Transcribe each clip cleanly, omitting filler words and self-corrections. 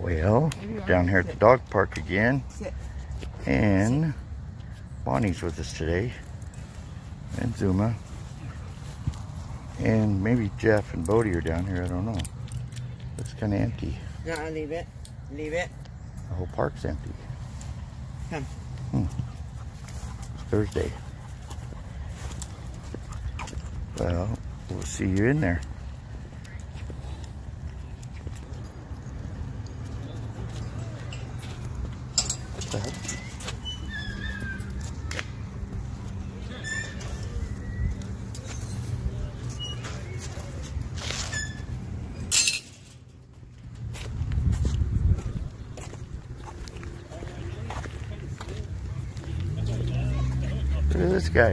Well, down here at the dog park again. And Bonnie's with us today. And Zuma. And maybe Jeff and Bodie are down here, I don't know. It's kind of empty. No, I'll leave it. Leave it. The whole park's empty. Come. It's Thursday. Well, we'll see you in there. What the heck? Look at this guy.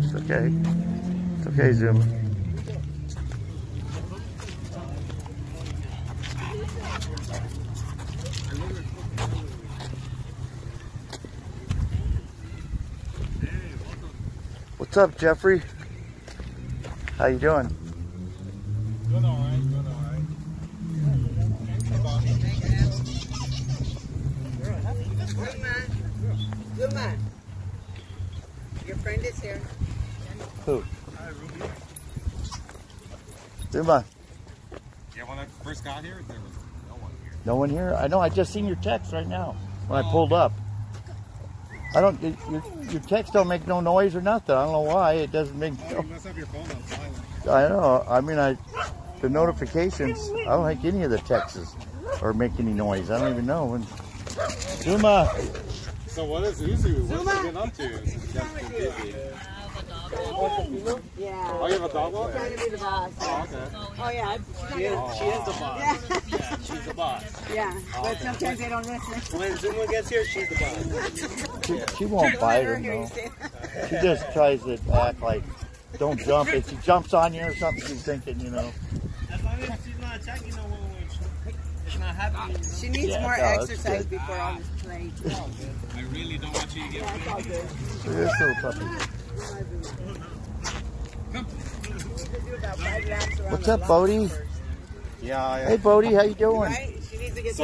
It's okay. It's okay, Zuma. What's up, Jeffrey? How you doing? Doing all right. Doing all right. Hey, boss. Good man. Good man. Your friend is here. Who? Hi, Ruby. Zuma. Yeah, when I first got here, there was no one here. No one here? I know, I just seen your text right now when I pulled up. I don't, your text don't make no noise or nothing. I don't know why. It doesn't make no... Oh, you must have your phone on silent. I know. I mean, the notifications, I don't think any of the texts or make any noise. I don't even know. And, Zuma. So what is Uzu? What's he getting up to? Yeah. Oh, you have a dog walker? She's trying to be the boss. Oh, okay. Oh, yeah. She is the boss. Yeah, she's the boss. Yeah, but sometimes they don't listen. When Zuma gets here, she's the boss. She won't bite her, though. She just tries to act like, don't jump. If she jumps on you or something, she's thinking, you know. As long as she's not attacking no one. Not happening. She needs more exercise before all this play. I really don't want you to get paid. You're so puppy. What's up, Bodie? Yeah, yeah. Hey, Bodie, how you doing? Right? She needs to get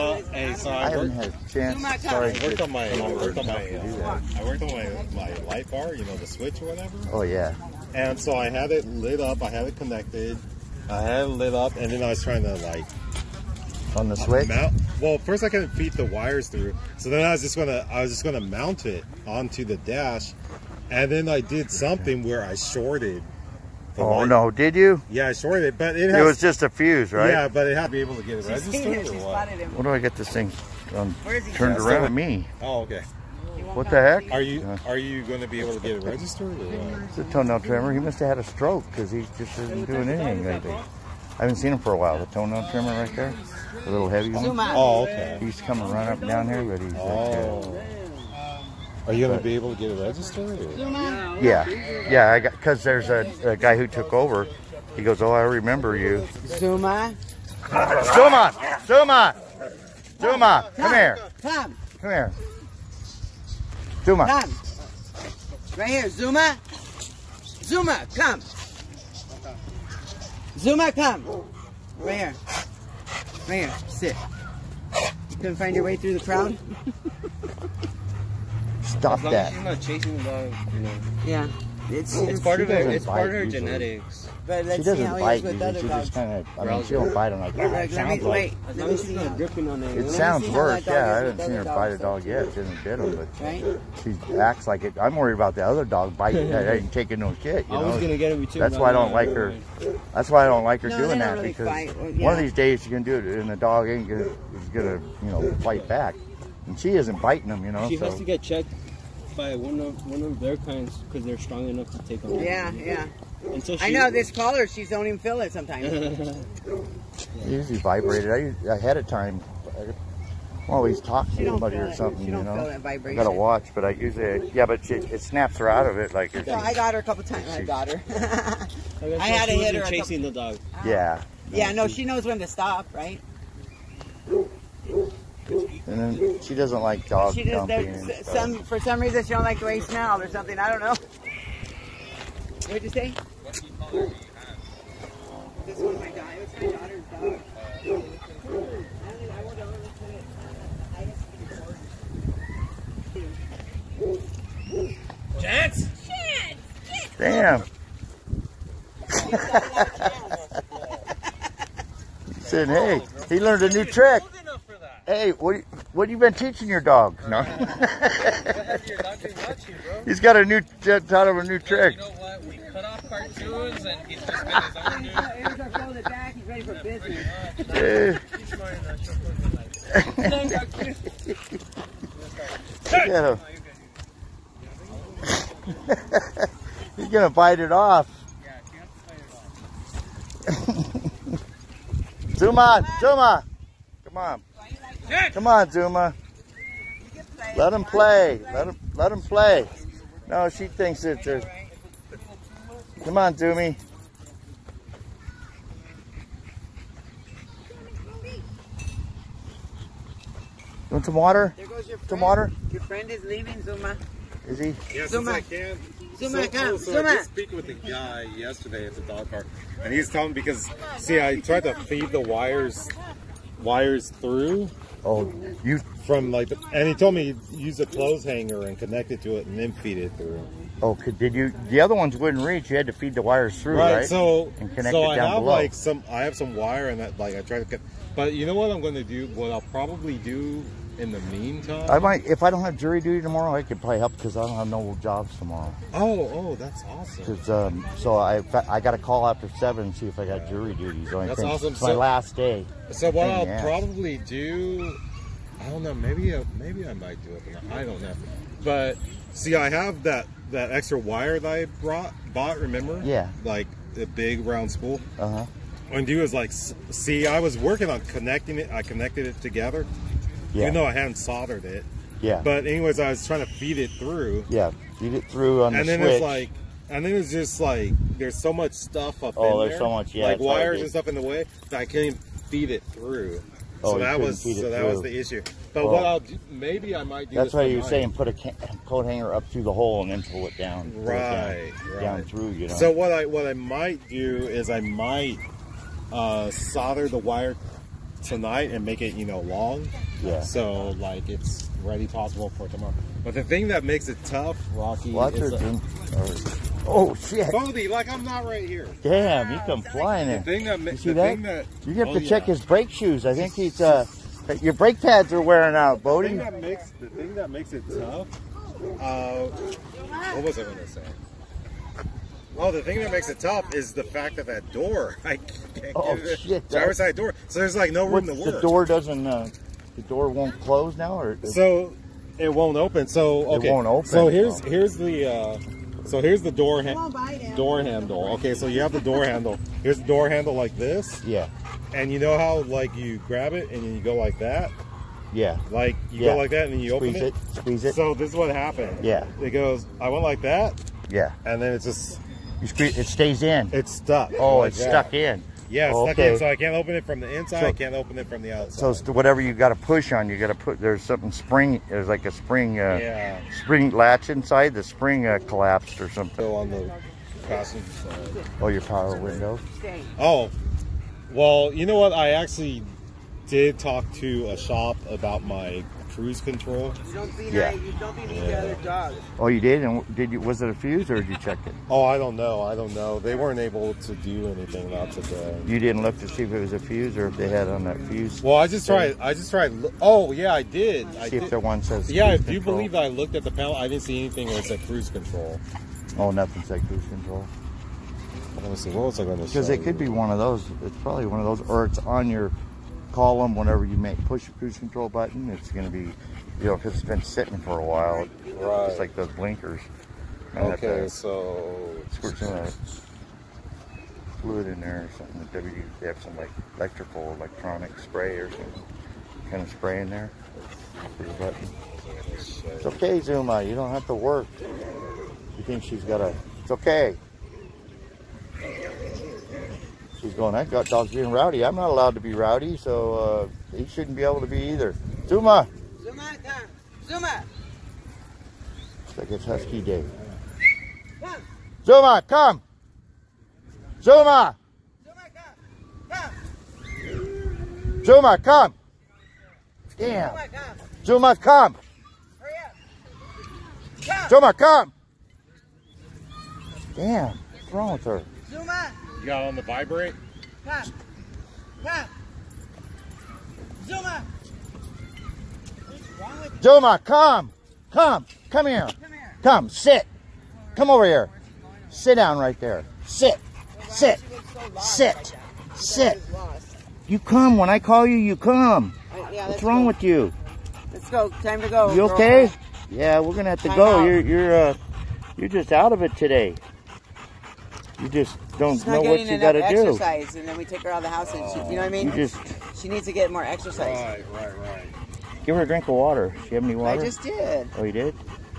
I worked on my light bar, you know, the switch or whatever. Oh yeah. And so I had it lit up. I had it connected. I had it lit up, and then I was trying to like. On the switch? Well, first I couldn't feed the wires through, so then I was just gonna mount it onto the dash, and then I did something where I shorted. Oh no! Did you? Yeah, I shorted it, but it was just a fuse, right? Yeah, but it had to be able to get it registered. What do I get this thing turned around at me? Oh, okay. What the heck? Are you going to be able to get it registered? Or what? It's a toenail trimmer. He must have had a stroke because he just isn't doing anything lately. I haven't seen him for a while. The toenail trimmer right there, the little heavy one. Oh, okay. He's coming right up and down here, but he's Are you gonna be able to get it registered? Or? Yeah, yeah. I got because there's a guy who took over. He goes, "Oh, I remember you." Zuma. Zuma. Zuma. Zuma. Come here. Come. Come here. Zuma. Come. Right here, Zuma. Zuma, come. Zuma, come. Right here. Right here. Sit. You couldn't find your way through the crowd? Stop that. As long as she's not chasing the dog, you know. Yeah. It's part of her, it's part of her genetics. But let's see how he is with other dogs. She don't bite him like that. It sounds like. As long as she's not gripping on it. It sounds worse, yeah. I haven't seen her bite a dog yet. She hasn't bit him, but she acts like it. I'm worried about the other dog biting that ain't taking no shit. I was gonna get him too. That's why I don't like her. That's why I don't like her doing that, because one of these days she's gonna do it and the dog ain't gonna, you know, fight back. And she isn't biting them, you know. She has to get checked by one of their kinds because they're strong enough to take on. Yeah, yeah. So I know this collar, she's don't even feel it sometimes. Yeah. Usually vibrated. I had a time. I'm always talking to somebody or something, you know. I gotta watch, but I usually it snaps her out of it. Like so I got her a couple times. I got her. I had to hit her chasing the dog. Yeah. Yeah. No, she knows when to stop, right? And then she doesn't like dog jumping. For some reason, she don't like the way he smelled or something. I don't know. What'd you say? What color do you have? This one, my daughter's dog. damn. He said, hey, he learned a new trick. Hey, what you been teaching your dog? No. He's got a new, taught him a new trick. You know what? We cut off cartoons and he's just got his own new. He's ready for business. He's smart enough. She'll put him in like that. He's going to bite it off. Yeah, he has to bite it off. Zuma, Zuma. Come on. Come on, Zuma. Let him play. Let him play. No, she thinks it's a... Come on, Zumi. Want some water? There goes your friend. Some water? Your friend is leaving, Zuma. Is he? Yes, Zuma. I can. Zuma, so, come. So Zuma. I did speak with a guy yesterday at the dog park, and he's telling me because, see, I tried to feed the wires through. Oh, you from like, the, and he told me use a clothes hanger and connect it to it and then feed it through. Oh, did you? The other ones wouldn't reach. You had to feed the wires through, right? So and connect so it down I have below. Like some, I have some wire and that like I tried to, but you know what I'm going to do? What I'll probably do in the meantime, I might if I don't have jury duty tomorrow, I could probably help because I don't have no jobs tomorrow. Oh, that's awesome. So I got a call after 7 and see if I got jury duty. So that's awesome. It's my last day. So what I'll probably do, I don't know. Maybe I might do it. I don't know. But see, I have that extra wire that I bought. Remember? Yeah. Like the big round spool. Uh huh. And he was like, see, I was working on connecting it. I connected it together. Yeah. Even though I hadn't soldered it. Yeah. But anyways, I was trying to feed it through. Yeah. Feed it through on and the switch. And then it's just like there's so much stuff up in there. Oh, there's so much. Yeah. Like wires and stuff in the way that I can't even feed it through. Oh, so that was the issue. But what I'll do, maybe I might do. That's why you were saying put a coat hanger up through the hole and then pull it down. Right. Down through. You know. So what I might do is I might solder the wire tonight and make it, you know, long. Yeah. So like it's ready possible for tomorrow. But the thing that makes it tough, Rocky, watch is oh shit. Bodie, like I'm not right here. Damn, you come flying in. The thing that makes you have to check his brake shoes. I think he's your brake pads are wearing out, Bodie. The thing that makes it tough. What was I gonna say? Oh, the thing that makes it tough is the fact that that door, I can't get it. Shit, driver's side door. So there's like no room to work. The door won't close now, or so it won't open. So okay. It won't open. So here's the door handle. Okay, so you have the door handle. Here's the door handle like this. Yeah. And you know how like you grab it and then you go like that. Yeah. Like you go like that and then you squeeze open it. Squeeze it. So this is what happened. Yeah. It goes. I went like that. Yeah. And then it's just. It stays in. It's stuck. Oh, it's stuck in. Yeah, it's stuck in. So I can't open it from the inside. I can't open it from the outside. So whatever you got to push on, you got to put. There's something spring. There's like a spring. Spring latch inside. The spring collapsed or something. So on the passenger side. Oh, your power window. Oh, well, you know what? I actually did talk to a shop about my cruise control. You don't see the other dogs. Oh, you did? And did you? Was it a fuse or did you check it? Oh, I don't know. They weren't able to do anything about today. You didn't look to see if it was a fuse or if they had on that fuse? Well, I just tried. Oh, yeah, I did. See if the one says. Yeah, do you believe I looked at the panel? I didn't see anything that said cruise control. Oh, nothing said cruise control. Let me see. What was I going to say? Because it could be one of those. It's probably one of those, or it's on your column. Whenever you push the cruise control button, it's going to be, you know, because it's been sitting for a while. Right. It's like those blinkers. And okay, so squirt some fluid in there or something. They have some like electronic spray or something. Kind of spray in there for the button. It's okay, Zuma. You don't have to work. You think she's got a? It's okay. He's going, I got dogs being rowdy. I'm not allowed to be rowdy, so he shouldn't be able to be either. Zuma! Zuma, come. Zuma! Looks like it's husky day. Come. Zuma, come! Zuma! Zuma, come! Come! Zuma, come! Damn! Zuma, come! Zuma, come! Hurry up! Come. Zuma, come! Damn, what's wrong with her? Zuma! You got on the vibrate? Pop! Pop! Zuma! What's wrong with you? Zuma, come! Come! Come here! Come here! Come, sit! Come over here! Sit down right there. Sit! Sit! Sit! Sit! You come when I call you, you come! Yeah, what's wrong with you? Let's go. Time to go. You okay? Yeah, we're gonna have to go. You're just out of it today. You just don't know what you gotta do. Exercise, and then we take her out of the house, and she, you know what I mean. She needs to get more exercise. Right. Give her a drink of water. Does she have any water? I just did. Oh, you did?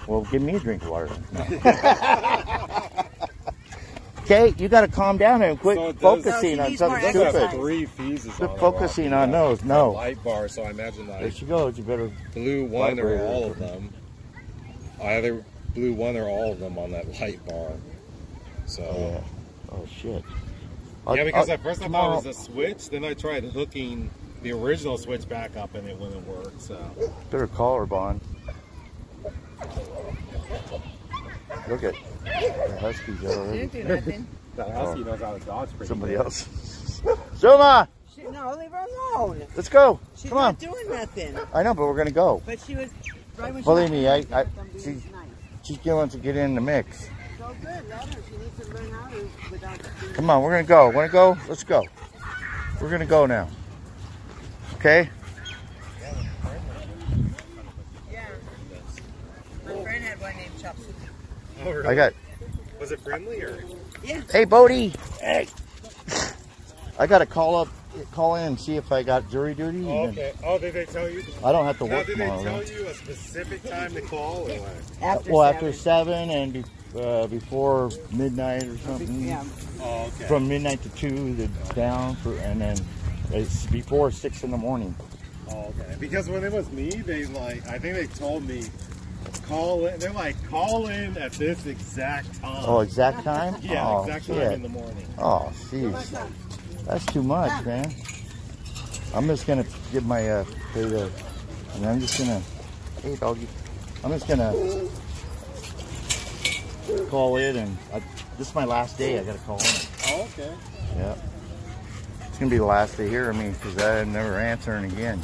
Well, give me a drink of water. No. Okay, you got to calm down and quit focusing on something stupid. Quit focusing on those. No. Light bar, so I imagine that. There she goes. You better. Blew one or all of them. I either blew one or all of them on that light bar. So. Oh shit. Yeah, because at first I thought it was a switch. Then I tried hooking the original switch back up, and it wouldn't work. So. Better call her, Bond. Look at. The husky's over there. She didn't do nothing. That husky knows how to dodge pretty Somebody good. Else. Zuma! No, leave her alone. Let's go. She's Come not on. Doing nothing. I know, but we're going to go. But she was... Right when Believe she me, she's going to get in the mix. So good, let her. She needs to learn how to... Come on, we're going to go. Want to go? Let's go. We're going to go now. Okay? Yeah. My friend had one named Chop Suey. Oh, really? I got. Was it friendly or? Yeah. Hey, Bodie. Hey. I got to call in and see if I got jury duty. Oh, okay. Oh, did they tell you? I don't have to work tomorrow. Did they tell you a specific time to call? Or after after 7 and before midnight or something. Yeah. Oh, okay. From midnight to 2, and then it's before 6 in the morning. Oh, okay. Because when it was me, they I think they told me. Call in. They're like, call in at this exact time. Oh, exact time? Yeah, oh, exact time in the morning. Oh, jeez. That's too much, man. I'm just going to get my potato. And I'm just going to, hey, doggy. I'm just going to call in. And this is my last day. I got to call in. Oh, okay. Yeah. It's going to be the last day here of me because I'm never answering again.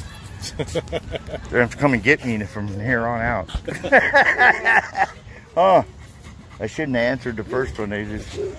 They're going to come and get me from here on out. Oh, I shouldn't have answered the first one. They just...